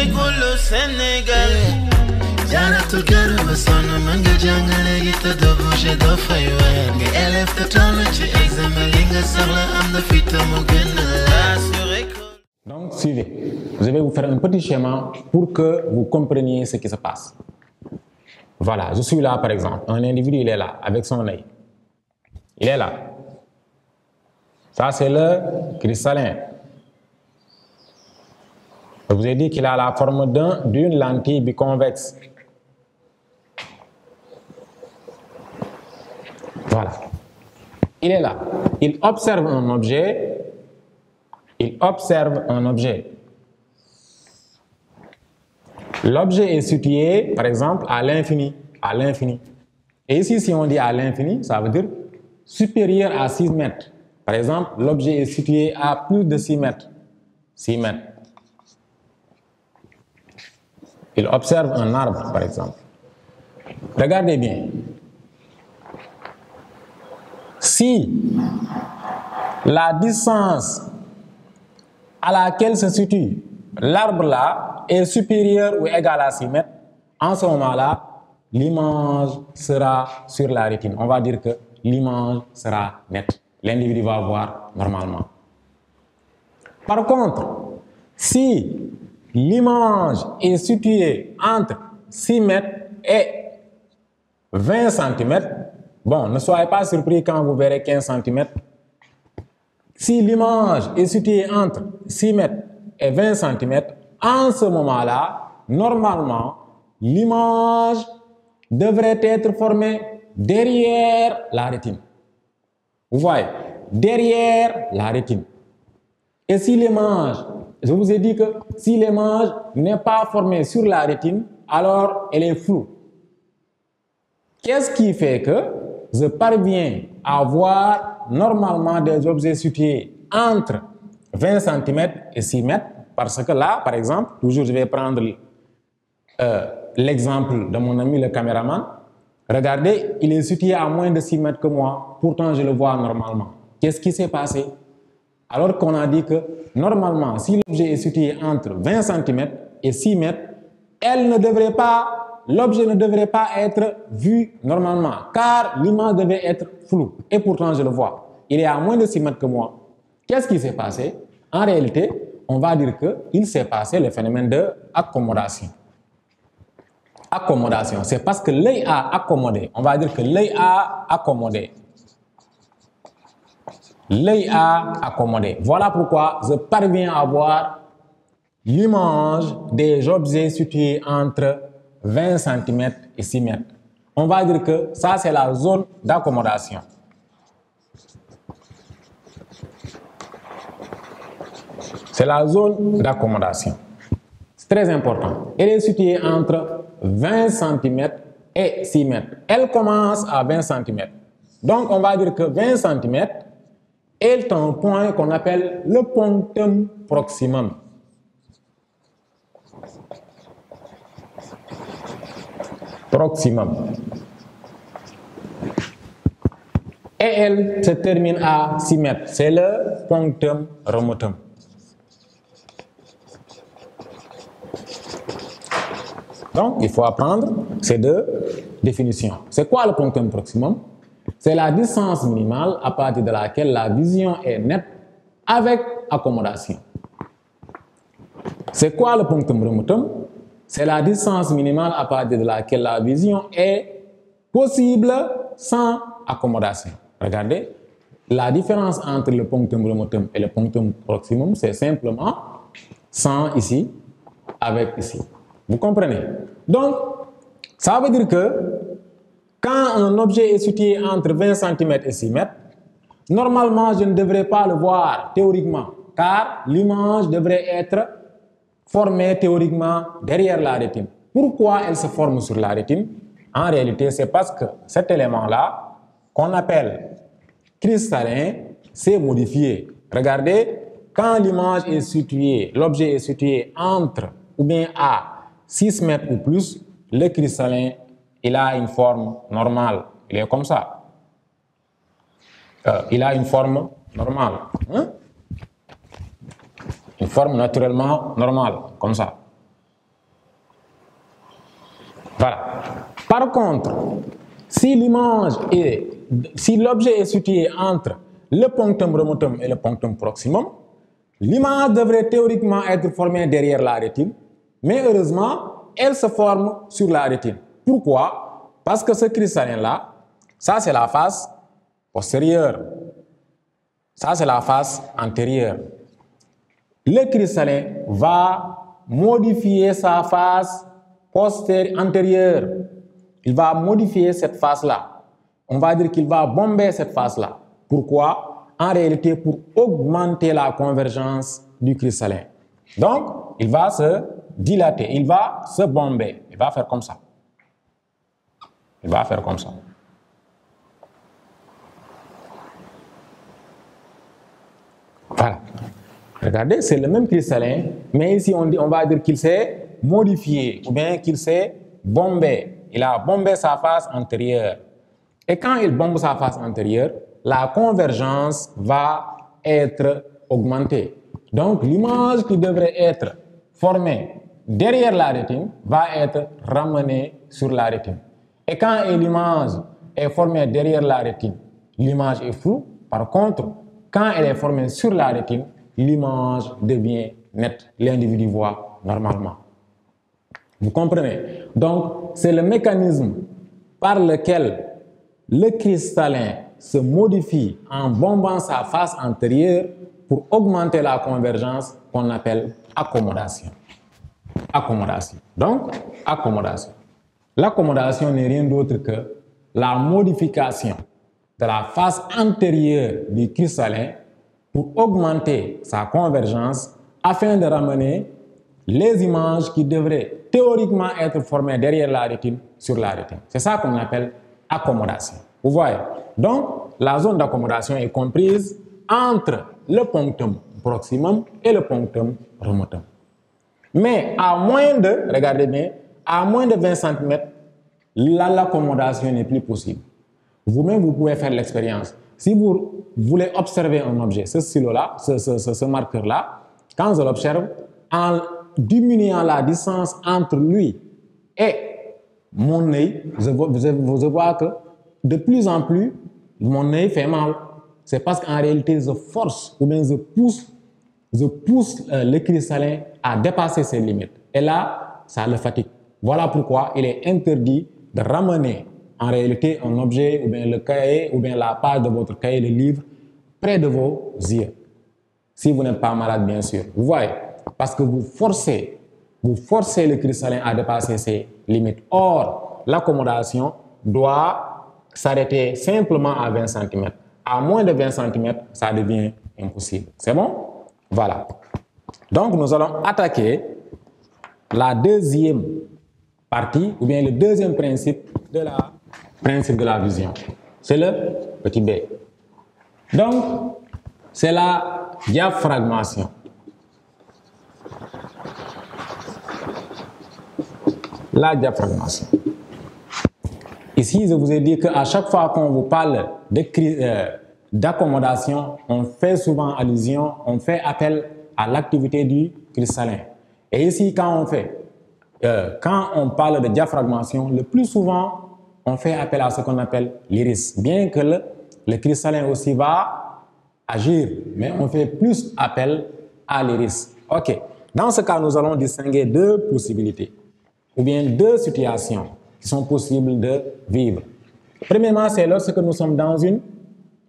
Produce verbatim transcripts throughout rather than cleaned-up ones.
Sénégal, le Sénégal. Jana tu kara basana manga jangale gita do bouger do faywa. Nga élève de ton ci examen li nga soxla am na fi ta mo gën assuré. Donc suivez, je vais vous faire un petit schéma pour que vous compreniez ce qui se passe. Voilà, je suis là par exemple, un individu il est là avec son œil. Il est là. Ça c'est le cristallin. Je vous ai dit qu'il a la forme d'une lentille biconvexe. Voilà. Il est là. Il observe un objet. Il observe un objet. L'objet est situé, par exemple, à l'infini. À l'infini. Et ici, si on dit à l'infini, ça veut dire supérieur à six mètres. Par exemple, l'objet est situé à plus de six mètres. six mètres. Il observe un arbre, par exemple. Regardez bien. Si la distance à laquelle se situe l'arbre là est supérieure ou égale à six mètres, en ce moment-là, l'image sera sur la rétine. On va dire que l'image sera nette. L'individu va voir normalement. Par contre, si l'image est située entre six mètres et vingt centimètres. Bon, ne soyez pas surpris quand vous verrez quinze centimètres. Si l'image est située entre six mètres et vingt centimètres, en ce moment-là, normalement, l'image devrait être formée derrière la rétine. Vous voyez, derrière la rétine. Et si l'image... Je vous ai dit que si l'image n'est pas formée sur la rétine, alors elle est floue. Qu'est-ce qui fait que je parviens à voir normalement des objets situés entre vingt centimètres et six mètres? Parce que là, par exemple, toujours je vais prendre euh, l'exemple de mon ami le caméraman. Regardez, il est situé à moins de six mètres que moi, pourtant je le vois normalement. Qu'est-ce qui s'est passé? Alors qu'on a dit que normalement, si l'objet est situé entre vingt centimètres et six mètres, elle ne devrait pas, l'objet ne devrait pas être vu normalement, car l'image devait être floue. Et pourtant, je le vois. Il est à moins de six mètres que moi. Qu'est-ce qui s'est passé? En réalité, on va dire qu'il s'est passé le phénomène de accommodation. Accommodation, c'est parce que l'œil a accommodé. On va dire que l'œil a accommodé. L'œil a accommodé. Voilà pourquoi je parviens à voir l'image des objets situés entre vingt centimètres et six mètres. On va dire que ça, c'est la zone d'accommodation. C'est la zone d'accommodation. C'est très important. Elle est située entre vingt centimètres et six mètres. Elle commence à vingt centimètres. Donc, on va dire que vingt centimètres est un point qu'on appelle le punctum proximum. Proximum. Et elle se termine à six mètres. C'est le punctum remotum. Donc, il faut apprendre ces deux définitions. C'est quoi le punctum proximum? C'est la distance minimale à partir de laquelle la vision est nette avec accommodation. C'est quoi le punctum remotum? C'est la distance minimale à partir de laquelle la vision est possible sans accommodation. Regardez, la différence entre le punctum remotum et le punctum proximum, c'est simplement sans ici, avec ici. Vous comprenez? Donc, ça veut dire que quand un objet est situé entre vingt centimètres et six mètres, normalement, je ne devrais pas le voir théoriquement, car l'image devrait être formée théoriquement derrière la rétine. Pourquoi elle se forme sur la rétine? En réalité, c'est parce que cet élément-là, qu'on appelle cristallin, s'est modifié. Regardez, quand l'image est située, l'objet est situé entre ou bien à six mètres ou plus, le cristallin, il a une forme normale. Il est comme ça. Euh, il a une forme normale. Hein? Une forme naturellement normale, comme ça. Voilà. Par contre, si l'image est, si l'objet est situé entre le punctum remotum et le punctum proximum, l'image devrait théoriquement être formée derrière la rétine, mais heureusement, elle se forme sur la rétine. Pourquoi? Parce que ce cristallin-là, ça c'est la face postérieure, ça c'est la face antérieure. Le cristallin va modifier sa face antérieure, il va modifier cette face-là. On va dire qu'il va bomber cette face-là. Pourquoi? En réalité, pour augmenter la convergence du cristallin. Donc, il va se dilater, il va se bomber. Il va faire comme ça. Il va faire comme ça. Voilà. Regardez, c'est le même cristallin, mais ici, on, dit, on va dire qu'il s'est modifié, ou bien qu'il s'est bombé. Il a bombé sa face antérieure. Et quand il bombe sa face antérieure, la convergence va être augmentée. Donc, l'image qui devrait être formée derrière la rétine va être ramenée sur la rétine. Et quand l'image est formée derrière la rétine, l'image est floue. Par contre, quand elle est formée sur la rétine, l'image devient nette. L'individu voit normalement. Vous comprenez? Donc, c'est le mécanisme par lequel le cristallin se modifie en bombant sa face antérieure pour augmenter la convergence qu'on appelle accommodation. Accommodation. Donc, accommodation. L'accommodation n'est rien d'autre que la modification de la face antérieure du cristallin pour augmenter sa convergence afin de ramener les images qui devraient théoriquement être formées derrière la rétine sur la rétine. C'est ça qu'on appelle accommodation. Vous voyez? Donc, la zone d'accommodation est comprise entre le punctum proximum et le punctum remotum. Mais à moins de, regardez bien, à moins de vingt centimètres, l'accommodation n'est plus possible. Vous-même, vous pouvez faire l'expérience. Si vous voulez observer un objet, ce stylo-là, ce, ce, ce, ce marqueur-là, quand je l'observe, en diminuant la distance entre lui et mon œil, je vois, je, je vois que de plus en plus, mon œil fait mal. C'est parce qu'en réalité, je force ou bien je pousse, je pousse euh, le cristallin à dépasser ses limites. Et là, ça le fatigue. Voilà pourquoi il est interdit de ramener en réalité un objet ou bien le cahier ou bien la page de votre cahier, le livre, près de vos yeux. Si vous n'êtes pas malade, bien sûr. Vous voyez? Parce que vous forcez, vous forcez le cristallin à dépasser ses limites. Or, l'accommodation doit s'arrêter simplement à vingt centimètres. À moins de vingt centimètres, ça devient impossible. C'est bon? Voilà. Donc, nous allons attaquer la deuxième partie, ou bien le deuxième principe de la, principe de la vision. C'est le petit b. Donc, c'est la diaphragmation. La diaphragmation. Ici, je vous ai dit qu'à chaque fois qu'on vous parle d'accommodation, on fait souvent allusion, on fait appel à l'activité du cristallin. Et ici, quand on fait, euh, quand on parle de diaphragmation, le plus souvent, on fait appel à ce qu'on appelle l'iris. Bien que le, le cristallin aussi va agir, mais on fait plus appel à l'iris. Ok. Dans ce cas, nous allons distinguer deux possibilités, ou bien deux situations qui sont possibles de vivre. Premièrement, c'est lorsque nous sommes dans, une,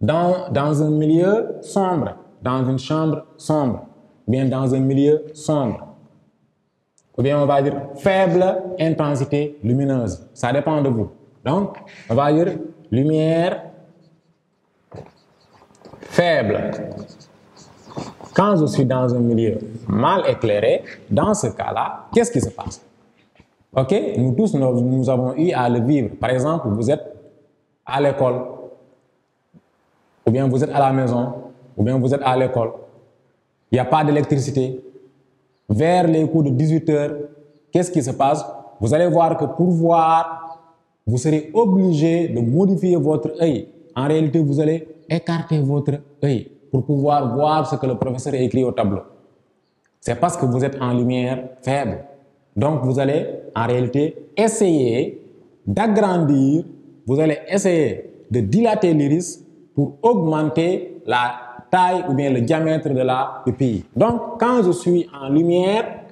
dans, dans un milieu sombre, dans une chambre sombre, ou bien dans un milieu sombre, ou bien on va dire faible intensité lumineuse. Ça dépend de vous. Donc, on va dire lumière faible. Quand je suis dans un milieu mal éclairé, dans ce cas-là, qu'est-ce qui se passe? Ok, nous tous, nous, nous avons eu à le vivre. Par exemple, vous êtes à l'école, ou bien vous êtes à la maison, ou bien vous êtes à l'école. Il n'y a pas d'électricité. Vers les coups de dix-huit heures, qu'est-ce qui se passe? Vous allez voir que pour voir, vous serez obligé de modifier votre œil. En réalité, vous allez écarter votre œil pour pouvoir voir ce que le professeur a écrit au tableau. C'est parce que vous êtes en lumière faible. Donc, vous allez en réalité essayer d'agrandir, vous allez essayer de dilater l'iris pour augmenter la taille ou bien le diamètre de la pupille. Donc, quand je suis en lumière,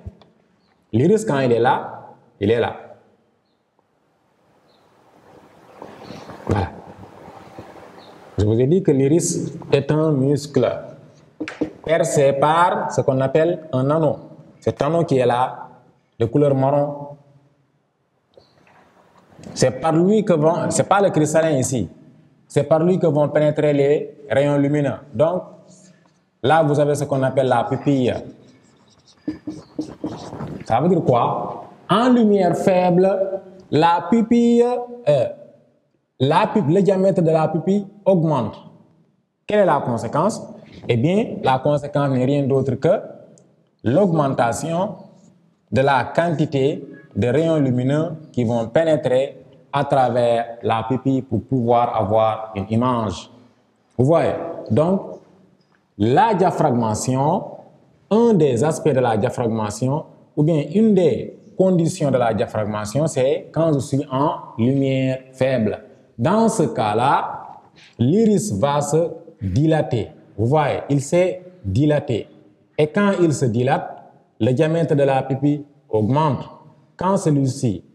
l'iris, quand il est là, il est là. Voilà. Je vous ai dit que l'iris est un muscle percé par ce qu'on appelle un anneau. Cet anneau qui est là, de couleur marron, c'est par lui que vont, c'est pas le cristallin ici, c'est par lui que vont pénétrer les rayons lumineux. Donc, là, vous avez ce qu'on appelle la pupille. Ça veut dire quoi? En lumière faible, la pupille... Euh, La, le diamètre de la pupille augmente. Quelle est la conséquence? Eh bien, la conséquence n'est rien d'autre que l'augmentation de la quantité de rayons lumineux qui vont pénétrer à travers la pupille pour pouvoir avoir une image. Vous voyez? Donc, la diaphragmation, un des aspects de la diaphragmation, ou bien une des conditions de la diaphragmation, c'est quand je suis en lumière faible. Dans ce cas-là, l'iris va se dilater. Vous voyez, il s'est dilaté. Et quand il se dilate, le diamètre de la pupille augmente. Quand celui-ci,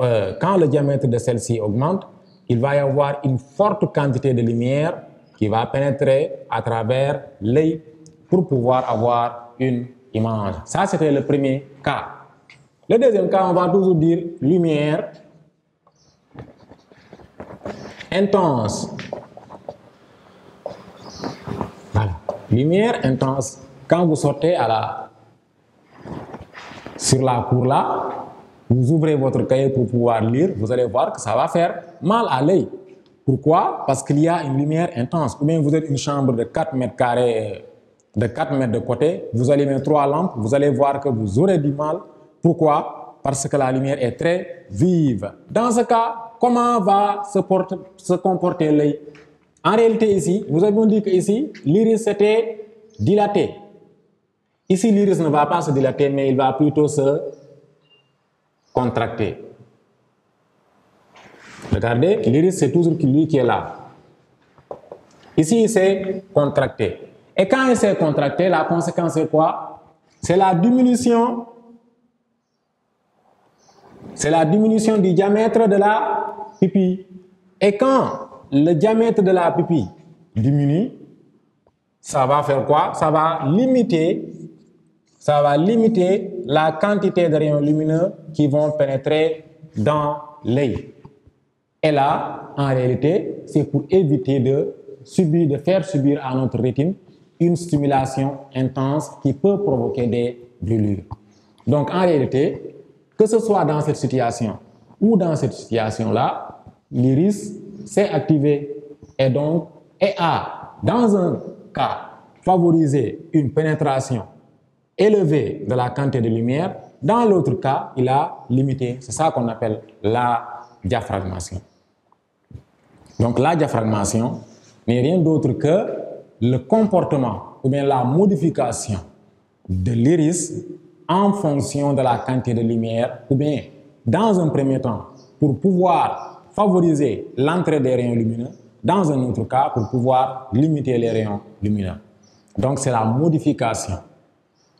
euh, quand le diamètre de celle-ci augmente, il va y avoir une forte quantité de lumière qui va pénétrer à travers l'œil pour pouvoir avoir une image. Ça, c'était le premier cas. Le deuxième cas, on va toujours dire lumière intense. Voilà. Lumière intense. Quand vous sortez à la... sur la cour là, vous ouvrez votre cahier pour pouvoir lire, vous allez voir que ça va faire mal à l'œil. Pourquoi? Parce qu'il y a une lumière intense. Ou bien vous êtes une chambre de quatre mètres carrés, de quatre mètres de côté, vous allumez trois lampes, vous allez voir que vous aurez du mal. Pourquoi? Parce que la lumière est très vive. Dans ce cas, comment va se, porter, se comporter l'œil? En réalité, ici, nous avons dit que ici, l'iris s'était dilaté. Ici, l'iris ne va pas se dilater, mais il va plutôt se contracter. Regardez, l'iris, c'est toujours lui qui est là. Ici, il s'est contracté. Et quand il s'est contracté, la conséquence est quoi? C'est la diminution. C'est la diminution du diamètre de la pupille. Et quand le diamètre de la pupille diminue, ça va faire quoi? Ça va limiter, ça va limiter la quantité de rayons lumineux qui vont pénétrer dans l'œil. Et là, en réalité, c'est pour éviter de subir, de faire subir à notre rétine une stimulation intense qui peut provoquer des brûlures. Donc, en réalité, que ce soit dans cette situation ou dans cette situation-là, l'iris s'est activé et donc et a, dans un cas, favorisé une pénétration élevée de la quantité de lumière, dans l'autre cas, il a limité. C'est ça qu'on appelle la diaphragmation. Donc la diaphragmation n'est rien d'autre que le comportement ou bien la modification de l'iris en fonction de la quantité de lumière, ou bien, dans un premier temps, pour pouvoir favoriser l'entrée des rayons lumineux, dans un autre cas, pour pouvoir limiter les rayons lumineux. Donc, c'est la modification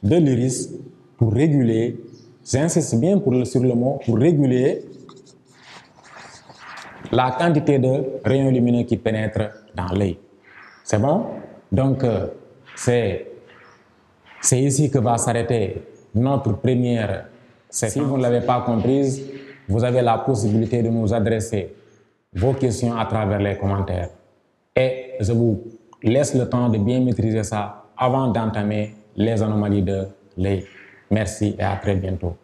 de l'iris pour réguler, j'insiste bien pour le, sur le mot, pour réguler la quantité de rayons lumineux qui pénètrent dans l'œil. C'est bon? Donc, c'est ici que va s'arrêter notre première session. Si vous ne l'avez pas comprise, vous avez la possibilité de nous adresser vos questions à travers les commentaires. Et je vous laisse le temps de bien maîtriser ça avant d'entamer les anomalies de l'œil. Merci et à très bientôt.